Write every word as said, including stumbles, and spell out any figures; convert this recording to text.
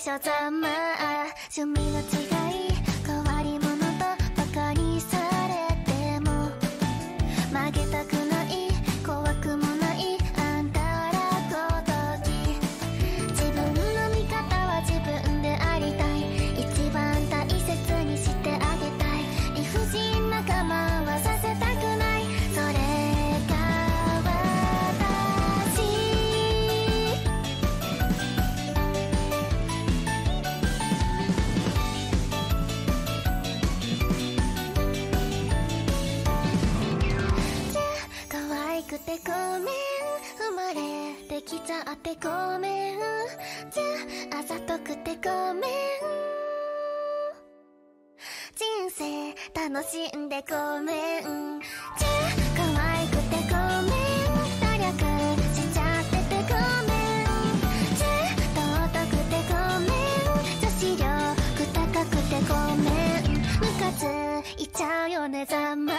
最初ざまあ趣味の違い変わり者とバカにされても曲げたくない怖くもないあんたらごとき自分の味方は自分でありたい一番大切にしてあげたい理不尽な我慢はさせたくないそれくてごめん生まれてきちゃってごめんじゃあざとくてごめん人生楽しんでごめんじゃあ可愛くてごめん努力しちゃっててごめんじゃあ尊くてごめん女子力高くてごめんムカついちゃうよねざま